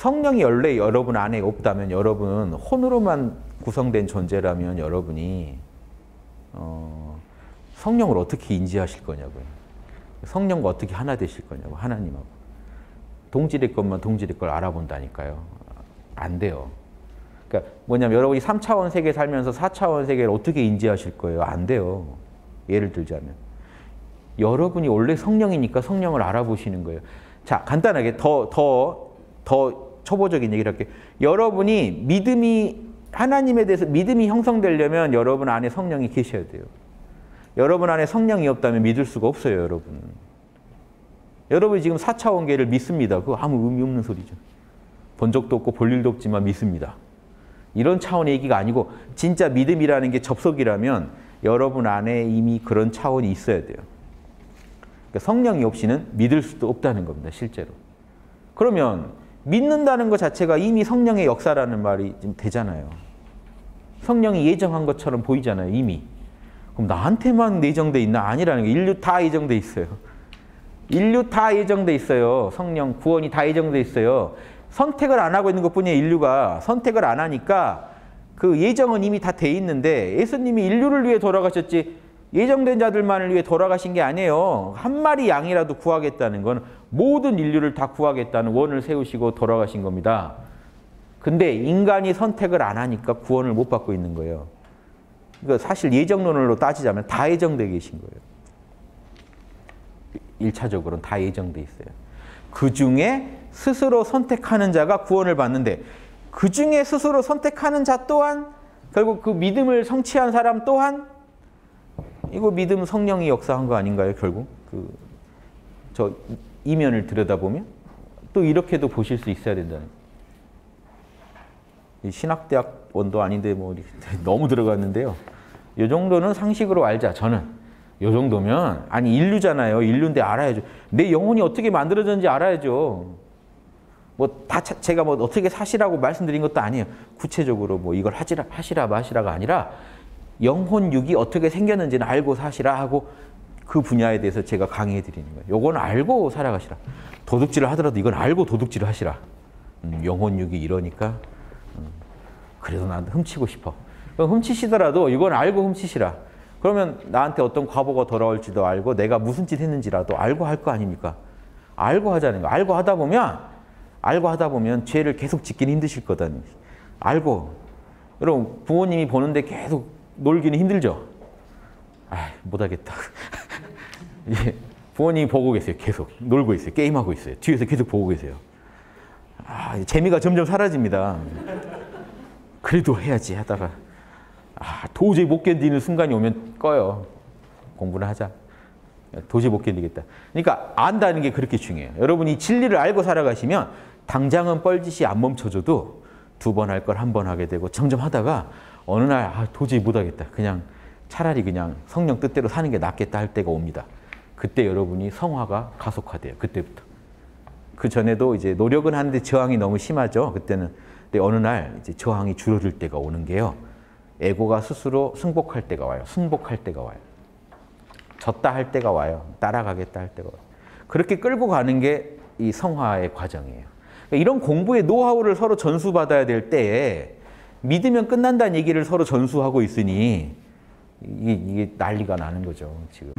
성령이 원래 여러분 안에 없다면, 여러분 혼으로만 구성된 존재라면 여러분이 성령을 어떻게 인지하실 거냐고요. 성령과 어떻게 하나 되실 거냐고, 하나님하고. 동질일 것만 동질일 걸 알아본다니까요. 안 돼요. 그러니까 뭐냐면 여러분이 3차원 세계에 살면서 4차원 세계를 어떻게 인지하실 거예요? 안 돼요. 예를 들자면. 여러분이 원래 성령이니까 성령을 알아보시는 거예요. 자, 간단하게 더 초보적인 얘기를 할게요. 여러분이 믿음이, 하나님에 대해서 믿음이 형성되려면 여러분 안에 성령이 계셔야 돼요. 여러분 안에 성령이 없다면 믿을 수가 없어요, 여러분. 여러분이 지금 4차원계를 믿습니다. 그거 아무 의미 없는 소리죠. 본 적도 없고 볼 일도 없지만 믿습니다. 이런 차원의 얘기가 아니고, 진짜 믿음이라는 게 접속이라면 여러분 안에 이미 그런 차원이 있어야 돼요. 그러니까 성령이 없이는 믿을 수도 없다는 겁니다, 실제로. 그러면 믿는다는 것 자체가 이미 성령의 역사라는 말이 지금 되잖아요. 성령이 예정한 것처럼 보이잖아요, 이미. 그럼 나한테만 예정돼 있나? 아니라는 게, 인류 다 예정돼 있어요. 인류 다 예정돼 있어요. 성령, 구원이 다 예정돼 있어요. 선택을 안 하고 있는 것뿐이에요, 인류가. 선택을 안 하니까 그 예정은 이미 다 돼 있는데, 예수님이 인류를 위해 돌아가셨지 예정된 자들만을 위해 돌아가신 게 아니에요. 한 마리 양이라도 구하겠다는 건 모든 인류를 다 구하겠다는 원을 세우시고 돌아가신 겁니다. 근데 인간이 선택을 안 하니까 구원을 못 받고 있는 거예요. 그러니까 사실 예정론으로 따지자면 다 예정돼 계신 거예요. 1차적으로는 다 예정돼 있어요. 그 중에 스스로 선택하는 자가 구원을 받는데, 그 중에 스스로 선택하는 자 또한, 결국 그 믿음을 성취한 사람 또한, 이거 믿음 성령이 역사한 거 아닌가요, 결국? 저 이면을 들여다보면? 또 이렇게도 보실 수 있어야 된다는 거예요. 신학대학원도 아닌데 뭐 너무 들어갔는데요. 이 정도는 상식으로 알자, 저는. 요 정도면, 아니 인류잖아요. 인류인데 알아야죠. 내 영혼이 어떻게 만들어졌는지 알아야죠. 뭐 다 제가 뭐 어떻게 사시라고 말씀드린 것도 아니에요. 구체적으로 뭐 이걸 하시라 마시라가 아니라, 영혼육이 어떻게 생겼는지는 알고 사시라 하고, 그 분야에 대해서 제가 강의해 드리는 거예요. 요건 알고 살아가시라. 도둑질을 하더라도 이건 알고 도둑질을 하시라. 영혼육이 이러니까 그래도 난 훔치고 싶어. 그럼 훔치시더라도 이건 알고 훔치시라. 그러면 나한테 어떤 과보가 돌아올지도 알고, 내가 무슨 짓 했는지라도 알고 할 거 아닙니까? 알고 하자는 거. 알고 하다 보면 죄를 계속 짓기는 힘드실 거다니. 알고. 여러분, 부모님이 보는데 계속 놀기는 힘들죠? 아, 못하겠다. 예, 부모님이 보고 계세요. 계속 놀고 있어요. 게임하고 있어요. 뒤에서 계속 보고 계세요. 아, 재미가 점점 사라집니다. 그래도 해야지 하다가, 아, 도저히 못 견디는 순간이 오면 꺼요. 공부를 하자. 도저히 못 견디겠다. 그러니까 안다는 게 그렇게 중요해요. 여러분이 진리를 알고 살아가시면 당장은 뻘짓이 안 멈춰져도, 두 번 할 걸 한 번 하게 되고, 점점 하다가 어느 날, 아, 도저히 못하겠다. 그냥 차라리 그냥 성령 뜻대로 사는 게 낫겠다 할 때가 옵니다. 그때 여러분이 성화가 가속화돼요. 그때부터. 그 전에도 이제 노력은 하는데 저항이 너무 심하죠, 그때는. 근데 어느 날 이제 저항이 줄어들 때가 오는 게요, 에고가 스스로 승복할 때가 와요. 졌다 할 때가 와요. 따라가겠다 할 때가 와요. 그렇게 끌고 가는 게 이 성화의 과정이에요. 그러니까 이런 공부의 노하우를 서로 전수받아야 될 때에, 믿으면 끝난다는 얘기를 서로 전수하고 있으니 이게 난리가 나는 거죠, 지금.